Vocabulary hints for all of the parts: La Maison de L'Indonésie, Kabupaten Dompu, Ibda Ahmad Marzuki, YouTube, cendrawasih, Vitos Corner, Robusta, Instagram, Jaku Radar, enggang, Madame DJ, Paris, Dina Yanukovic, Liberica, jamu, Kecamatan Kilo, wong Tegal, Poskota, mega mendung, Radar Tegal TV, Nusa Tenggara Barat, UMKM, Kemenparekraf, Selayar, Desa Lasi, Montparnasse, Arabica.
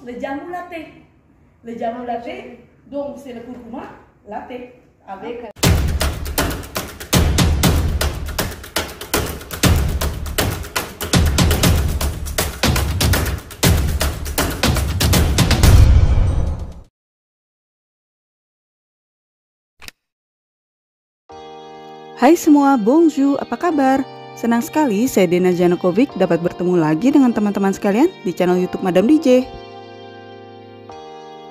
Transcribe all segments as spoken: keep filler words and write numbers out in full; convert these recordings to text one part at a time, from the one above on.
propose le jamu latte. Le jamu latte, donc c'est le curcuma latte avec... Okay. Hai semua, bonjour, apa kabar? Senang sekali saya Dina Yanukovic dapat bertemu lagi dengan teman-teman sekalian di channel YouTube Madame D J.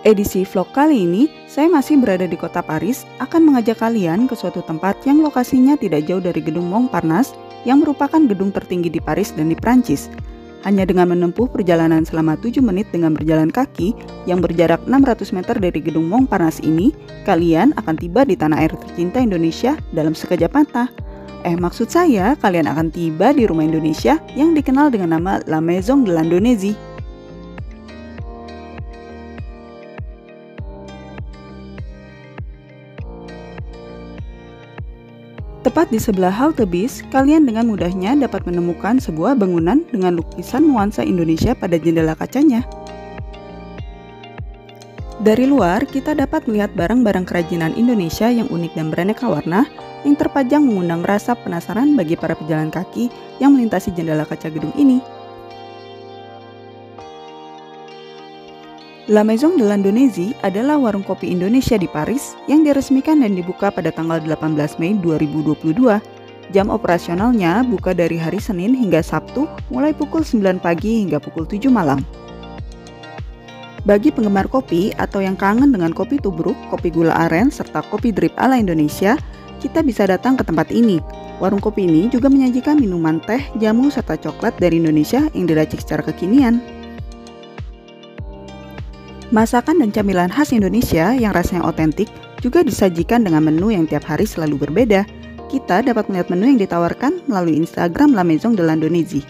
Edisi vlog kali ini, saya masih berada di kota Paris, akan mengajak kalian ke suatu tempat yang lokasinya tidak jauh dari gedung Montparnasse yang merupakan gedung tertinggi di Paris dan di Prancis. Hanya dengan menempuh perjalanan selama tujuh menit dengan berjalan kaki yang berjarak enam ratus meter dari gedung Montparnasse ini, kalian akan tiba di tanah air tercinta Indonesia dalam sekejap mata. Eh maksud saya, kalian akan tiba di rumah Indonesia yang dikenal dengan nama La Maison de L'Indonésie. Tepat di sebelah halte bis, kalian dengan mudahnya dapat menemukan sebuah bangunan dengan lukisan nuansa Indonesia pada jendela kacanya. Dari luar, kita dapat melihat barang-barang kerajinan Indonesia yang unik dan beraneka warna yang terpajang mengundang rasa penasaran bagi para pejalan kaki yang melintasi jendela kaca gedung ini. La Maison de l'Indonésie adalah warung kopi Indonesia di Paris yang diresmikan dan dibuka pada tanggal delapan belas Mei dua ribu dua puluh dua. Jam operasionalnya buka dari hari Senin hingga Sabtu mulai pukul sembilan pagi hingga pukul tujuh malam. Bagi penggemar kopi atau yang kangen dengan kopi tubruk, kopi gula aren, serta kopi drip ala Indonesia, kita bisa datang ke tempat ini. Warung kopi ini juga menyajikan minuman teh, jamu, serta coklat dari Indonesia yang diracik secara kekinian. Masakan dan camilan khas Indonesia yang rasanya otentik juga disajikan dengan menu yang tiap hari selalu berbeda. Kita dapat melihat menu yang ditawarkan melalui Instagram La Maison de l'Indonésie.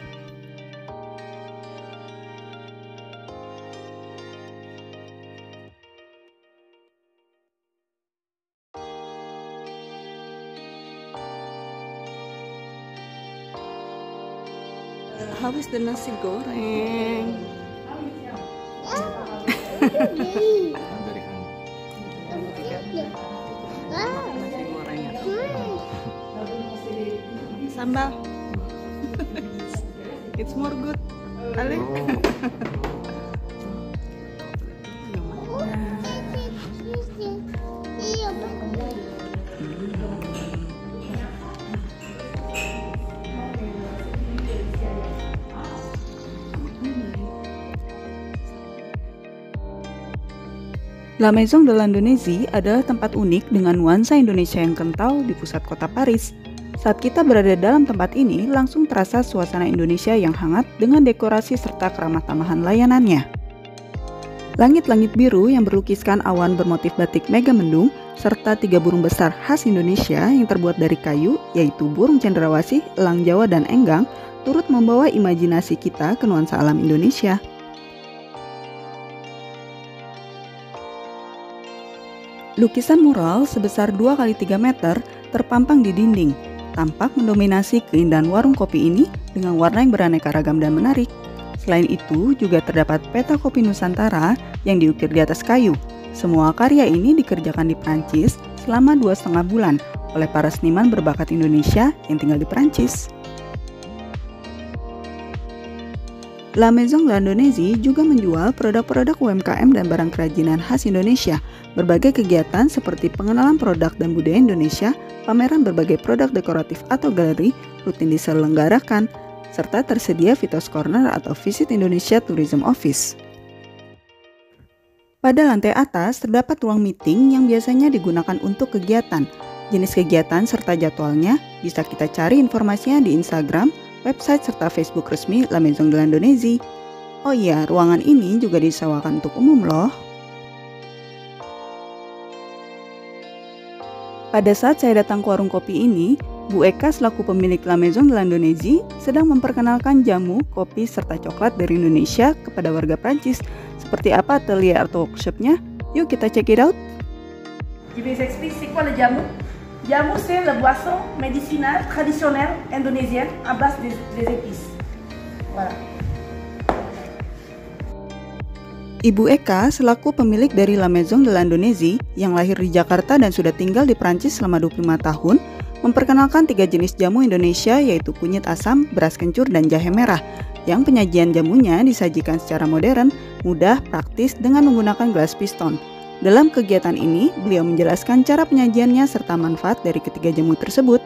How is the nasi goreng? Sambal. It's more good, Ale. La Maison de l'Indonésie adalah tempat unik dengan nuansa Indonesia yang kental di pusat kota Paris. Saat kita berada dalam tempat ini, langsung terasa suasana Indonesia yang hangat dengan dekorasi serta keramah tamahan layanannya. Langit-langit biru yang berlukiskan awan bermotif batik mega mendung, serta tiga burung besar khas Indonesia yang terbuat dari kayu, yaitu burung cendrawasih, elang Jawa, dan enggang, turut membawa imajinasi kita ke nuansa alam Indonesia. Lukisan mural sebesar dua kali tiga meter terpampang di dinding, tampak mendominasi keindahan warung kopi ini dengan warna yang beraneka ragam dan menarik. Selain itu, juga terdapat peta kopi Nusantara yang diukir di atas kayu. Semua karya ini dikerjakan di Prancis selama dua setengah bulan oleh para seniman berbakat Indonesia yang tinggal di Prancis. La Maison de l'Indonésie juga menjual produk-produk U M K M dan barang kerajinan khas Indonesia. Berbagai kegiatan seperti pengenalan produk dan budaya Indonesia, pameran berbagai produk dekoratif atau galeri rutin diselenggarakan, serta tersedia Vitos Corner atau Visit Indonesia Tourism Office. Pada lantai atas terdapat ruang meeting yang biasanya digunakan untuk kegiatan. Jenis kegiatan serta jadwalnya bisa kita cari informasinya di Instagram, website serta Facebook resmi La Maison de l'Indonésie. Oh iya, ruangan ini juga disewakan untuk umum loh. Pada saat saya datang ke warung kopi ini, Bu Eka selaku pemilik La Maison de l'Indonésie sedang memperkenalkan jamu, kopi, serta coklat dari Indonesia kepada warga Prancis. Seperti apa atelier atau workshopnya? Yuk kita check it out. Je vais expliquer c'est quoi le jamu. Jamu, c'est la boisson médicinale traditionnelle indonésienne à base des, des épices. Voilà. Ibu Eka selaku pemilik dari La Maison de L'Indonésie yang lahir di Jakarta dan sudah tinggal di Prancis selama dua puluh lima tahun, memperkenalkan tiga jenis jamu Indonesia yaitu kunyit asam, beras kencur, dan jahe merah yang penyajian jamunya disajikan secara modern, mudah, praktis dengan menggunakan gelas piston. Dalam kegiatan ini, beliau menjelaskan cara penyajiannya serta manfaat dari ketiga jamu tersebut.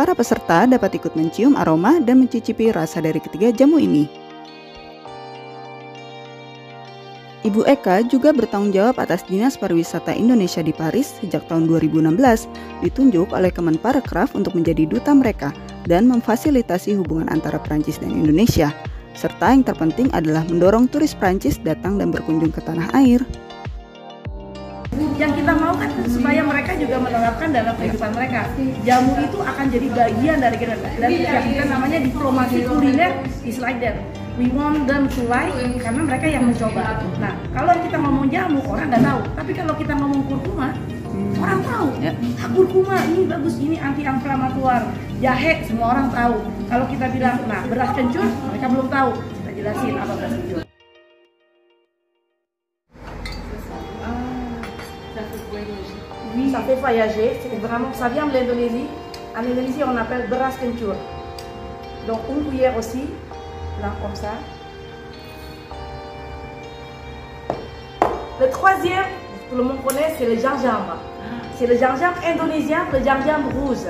Para peserta dapat ikut mencium aroma dan mencicipi rasa dari ketiga jamu ini. Ibu Eka juga bertanggung jawab atas Dinas Pariwisata Indonesia di Paris sejak tahun dua ribu enam belas, ditunjuk oleh Kemenparekraf untuk menjadi duta mereka dan memfasilitasi hubungan antara Prancis dan Indonesia, serta yang terpenting adalah mendorong turis Prancis datang dan berkunjung ke tanah air. Yang kita mau kan supaya mereka juga menerapkan dalam kehidupan mereka. Jamu itu akan jadi bagian dari kita, dan kita namanya diplomasi kuliner is like that. We want them to like, karena mereka yang mencoba. Nah, kalau kita ngomong jamu, orang nggak tahu. Tapi kalau kita ngomong kurkuma, hmm. orang tahu. Yeah. Ah, kurkuma ini bagus, ini anti-inflammatoire. Jahe, semua orang tahu. Kalau kita bilang, nah beras kencur, mereka belum tahu. Kita jelasin apa beras kencur. Oui, ça fait voyager. C'est vraiment, ça vient de l'Indonésie. En Indonésie, on appelle beras kencur. Donc, une cuillère aussi. Comme ça. Le troisième, tout le monde connaît, c'est le gingembre. C'est le gingembre indonésien, le gingembre rouge.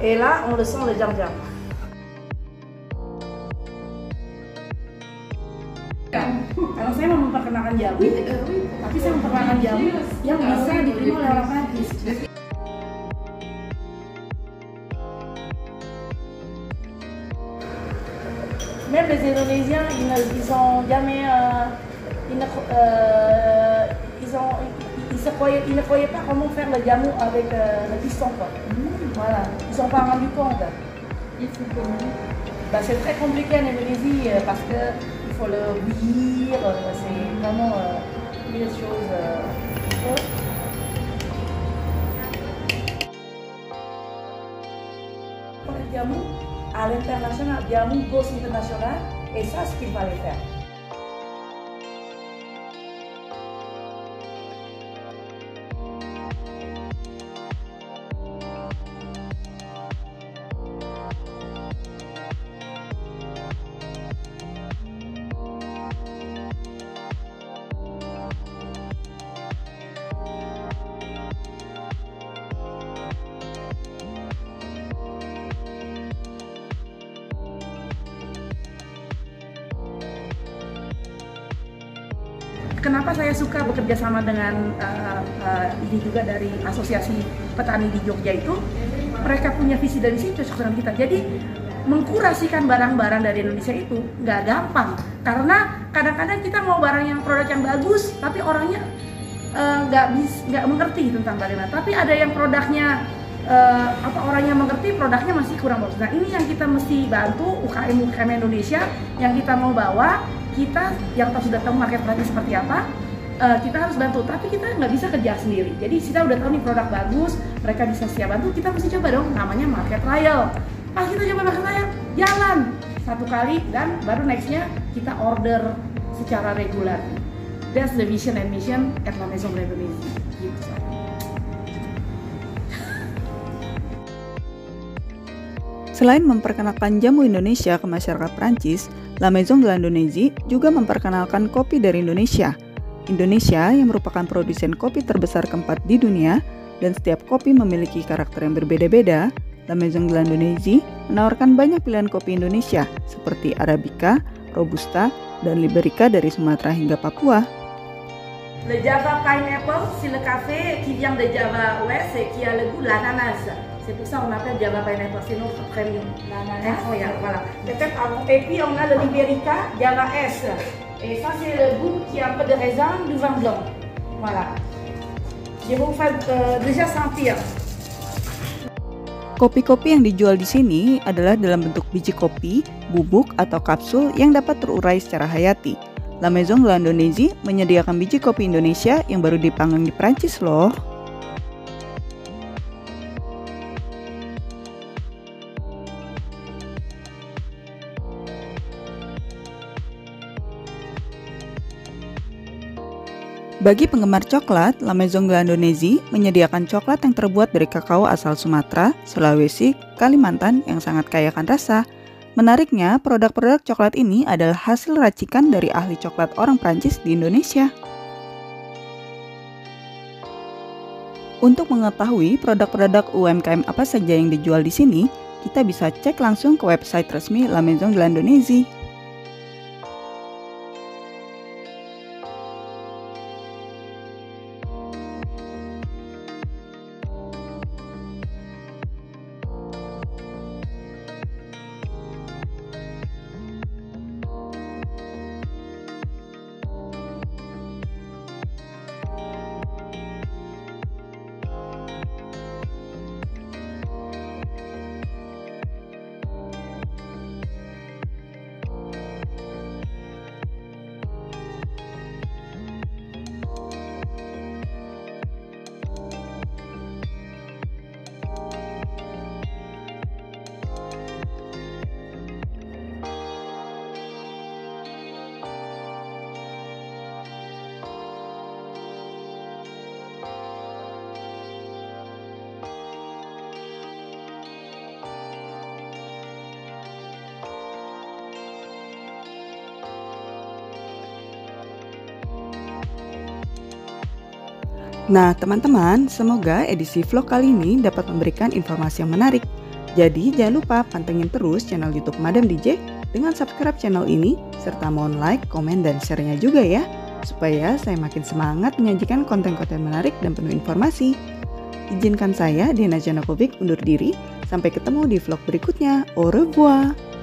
Et là, on le sent le gingembre. Kalau saya mau memperkenalkan jamu, tapi saya memperkenalkan jamu yang bisa diterima oleh orang Prancis. Même les Indonésiens, ils ne, ils ont jamais, euh, ils, ne, euh, ils, ont, ils, ils, se croyaient, ils ne croyaient pas comment faire le jamu avec euh, le piston, quoi. Mmh. Voilà, ils n'ont pas rendu compte. Bah, c'est très compliqué en Indonésie euh, parce que il faut le bouillir, euh, c'est vraiment euh, une chose. Euh, oh. Pour le jamu, à l'international, il y a une cause internationale et ça, ce qu'il fallait faire. Kenapa saya suka bekerja sama dengan uh, uh, ini juga dari asosiasi petani di Jogja itu, mereka punya visi dari situ cocok dengan kita. Jadi mengkurasikan barang-barang dari Indonesia itu nggak gampang, karena kadang-kadang kita mau barang yang produk yang bagus, tapi orangnya uh, nggak bis nggak mengerti tentang barangnya. Tapi ada yang produknya uh, apa orangnya mengerti, produknya masih kurang bagus. Nah ini yang kita mesti bantu U K M U K M Indonesia yang kita mau bawa. Kita yang sudah tahu market Prancis seperti apa, uh, kita harus bantu, tapi kita nggak bisa kerja sendiri. Jadi kita udah tahu nih produk bagus, mereka bisa siap bantu, kita mesti coba dong, namanya market trial. Pas kita coba market trial, jalan satu kali dan baru nextnya kita order secara reguler. That's the vision and mission at La Maison de l'Indonésie. Gitu. Selain memperkenalkan jamu Indonesia ke masyarakat Prancis, La Maison de l'Indonésie juga memperkenalkan kopi dari Indonesia. Indonesia yang merupakan produsen kopi terbesar keempat di dunia dan setiap kopi memiliki karakter yang berbeda-beda, La Maison de l'Indonésie menawarkan banyak pilihan kopi Indonesia seperti Arabica, Robusta, dan Liberica dari Sumatera hingga Papua. Le Java Pineapple, c'est le café qui vient de Java Ouest et qui a le goût de l'ananas. C'est pour ça qu'on appelle Java Pineapple, c'est notre premium. L'ananas, voilà. Et puis on a le Liberica Java S. Et ça c'est le goût qui a un peu de raisin, du vin blanc. Voilà. Je vous fais euh, déjà sentir. Kopi-kopi yang dijual di sini adalah dalam bentuk biji kopi, bubuk, atau kapsul yang dapat terurai secara hayati. La Maison de l'Indonésie menyediakan biji kopi Indonesia yang baru dipanggang di Prancis loh. Bagi penggemar coklat, La Maison de L'Indonésie menyediakan coklat yang terbuat dari kakao asal Sumatera, Sulawesi, Kalimantan yang sangat kaya akan rasa. Menariknya, produk-produk coklat ini adalah hasil racikan dari ahli coklat orang Prancis di Indonesia. Untuk mengetahui produk-produk U M K M apa saja yang dijual di sini, kita bisa cek langsung ke website resmi La Maison de L'Indonésie. Nah teman-teman, semoga edisi vlog kali ini dapat memberikan informasi yang menarik. Jadi jangan lupa pantengin terus channel YouTube Madame D J dengan subscribe channel ini, serta mohon like, komen, dan share-nya juga ya, supaya saya makin semangat menyajikan konten-konten menarik dan penuh informasi. Izinkan saya, Dina Yanukovic, undur diri. Sampai ketemu di vlog berikutnya. Au revoir!